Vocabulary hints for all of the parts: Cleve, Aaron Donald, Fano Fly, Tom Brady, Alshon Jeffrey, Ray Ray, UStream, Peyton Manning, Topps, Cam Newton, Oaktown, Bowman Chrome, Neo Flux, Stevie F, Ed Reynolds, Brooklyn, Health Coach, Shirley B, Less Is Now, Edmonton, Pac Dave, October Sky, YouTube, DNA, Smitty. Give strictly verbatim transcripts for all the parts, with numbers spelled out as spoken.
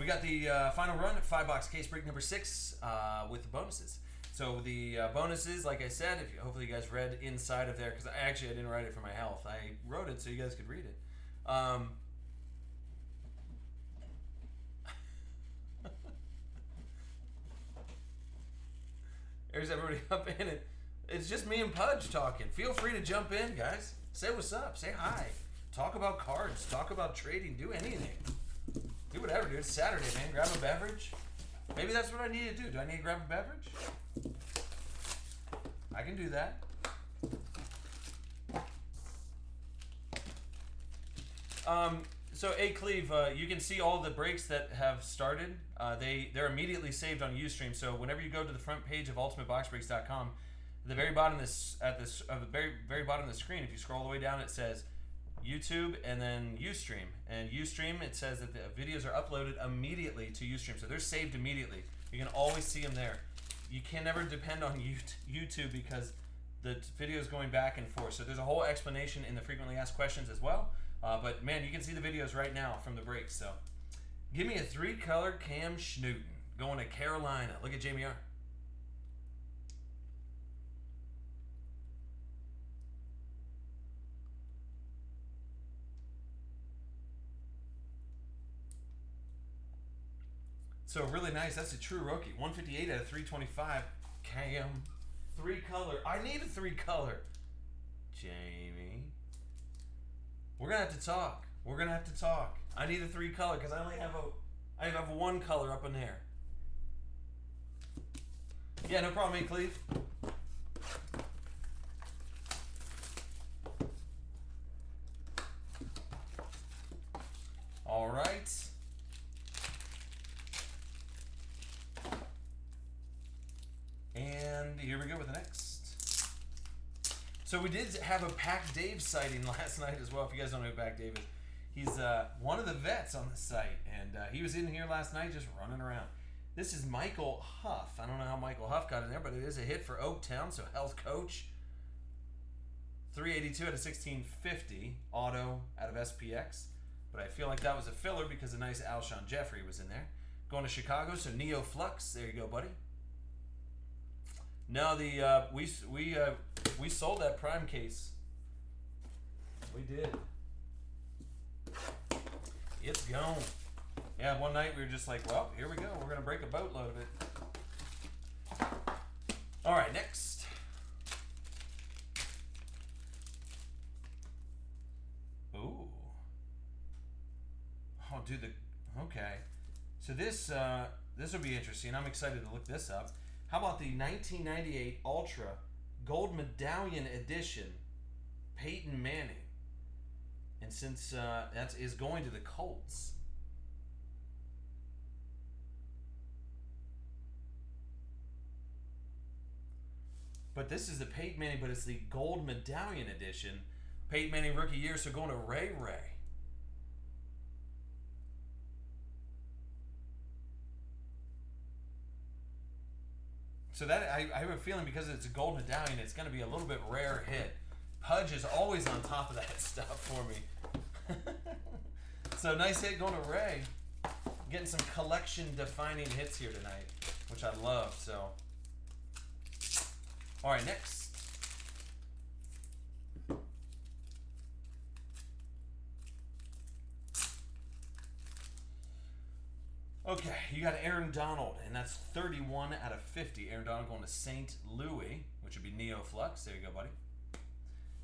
We got the uh, final run, five box case break number six uh, with the bonuses. So the uh, bonuses, like I said, if you, hopefully you guys read inside of there, because I actually I didn't write it for my health. I wrote it so you guys could read it. Um, There's everybody up in it. It's just me and Pudge talking. Feel free to jump in, guys. Say what's up. Say hi. Talk about cards. Talk about trading. Do anything. Do whatever, dude. It's Saturday, man. Grab a beverage. Maybe that's what I need to do. Do I need to grab a beverage? I can do that. Um, so, hey, Cleve, uh, you can see all the breaks that have started. Uh, they, they're immediately saved on UStream. So whenever you go to the front page of Ultimate Box Breaks dot com, the very bottom of this at this uh, the very very bottom of the screen, if you scroll all the way down, it says YouTube and then UStream. And UStream, it says that the videos are uploaded immediately to UStream, so they're saved immediately. You can always see them there. You can never depend on YouTube because the video is going back and forth. So there's a whole explanation in the frequently asked questions as well. Uh, but man, you can see the videos right now from the breaks. So give me a three-color Cam Newton going to Carolina. Look at Jamie R. So really nice. That's a true rookie. one fifty-eight out of three twenty-five. Cam. Three color. I need a three color. Jamie. We're going to have to talk. We're going to have to talk. I need a three color because I only have a, I have one color up in there. Yeah, no problem, eh, Cleve? All right. And here we go with the next. So we did have a Pac Dave sighting last night as well. If you guys don't know who Pac Dave is, he's uh, one of the vets on the site. And uh, he was in here last night just running around. This is Michael Huff. I don't know how Michael Huff got in there, but it is a hit for Oaktown. So Health Coach, three eighty-two out of sixteen fifty. Auto out of S P X. But I feel like that was a filler because a nice Alshon Jeffrey was in there. Going to Chicago, so Neo Flux. There you go, buddy. No, the uh, we we uh, we sold that prime case. We did. It's gone. Yeah, one night we were just like, well, here we go. We're gonna break a boatload of it. All right, next. Ooh. Oh, dude. The okay. So this uh, this will be interesting. I'm excited to look this up. How about the nineteen ninety-eight Ultra Gold Medallion Edition Peyton Manning? And since uh, that is going to the Colts. But this is the Peyton Manning, but it's the Gold Medallion Edition. Peyton Manning rookie year, so going to Ray Ray. So that, I, I have a feeling because it's a gold medallion, it's going to be a little bit rare hit. Pudge is always on top of that stuff for me. So nice hit going to Ray. Getting some collection-defining hits here tonight, which I love. So, all right, next. Okay, you got Aaron Donald, and that's thirty-one out of fifty. Aaron Donald going to Saint Louis, which would be Neo Flux. There you go, buddy.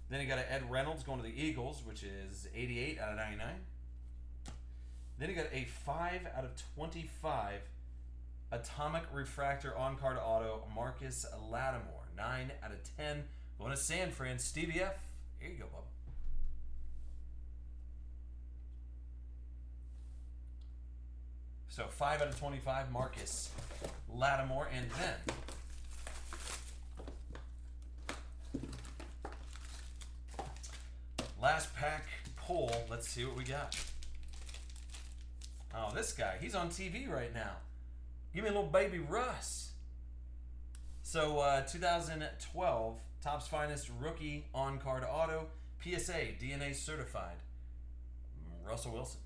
Then you got a Ed Reynolds going to the Eagles, which is eighty-eight out of ninety-nine. Then you got a five out of twenty-five Atomic Refractor on-card auto, Marcus Lattimore. nine out of ten. Going to San Fran, Stevie F. Here you go, bub. So five out of twenty-five, Marcus Lattimore, and then last pack pull. Let's see what we got. Oh, this guy, he's on T V right now. Give me a little baby Russ. So uh, two thousand twelve Topps Finest rookie on-card auto, P S A D N A certified, Russell Wilson.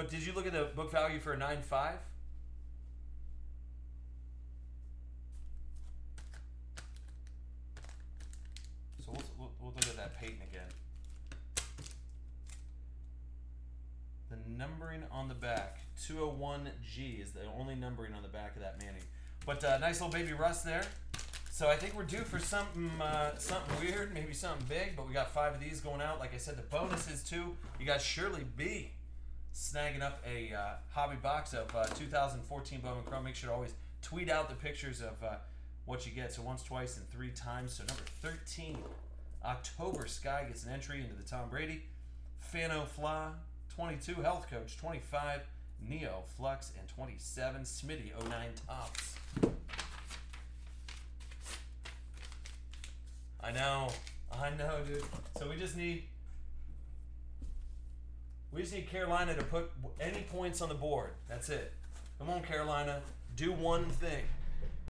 But did you look at the book value for a nine five? So we'll, we'll look at that Peyton again. The numbering on the back, two oh one G is the only numbering on the back of that Manning. But uh, nice little baby Russ there. So I think we're due for something uh, something weird, maybe something big, but we got five of these going out. Like I said, the bonuses too. You got Shirley B snagging up a uh, hobby box of uh, two thousand fourteen Bowman Chrome. Make sure to always tweet out the pictures of uh, what you get. So once, twice, and three times. So number thirteen, October Sky gets an entry into the Tom Brady. Fano Fly, twenty-two, Health Coach, twenty-five, Neo Flux, and twenty-seven, Smitty, oh nine, Topps. I know, I know, dude. So we just need, we just need Carolina to put any points on the board. That's it. Come on, Carolina, do one thing.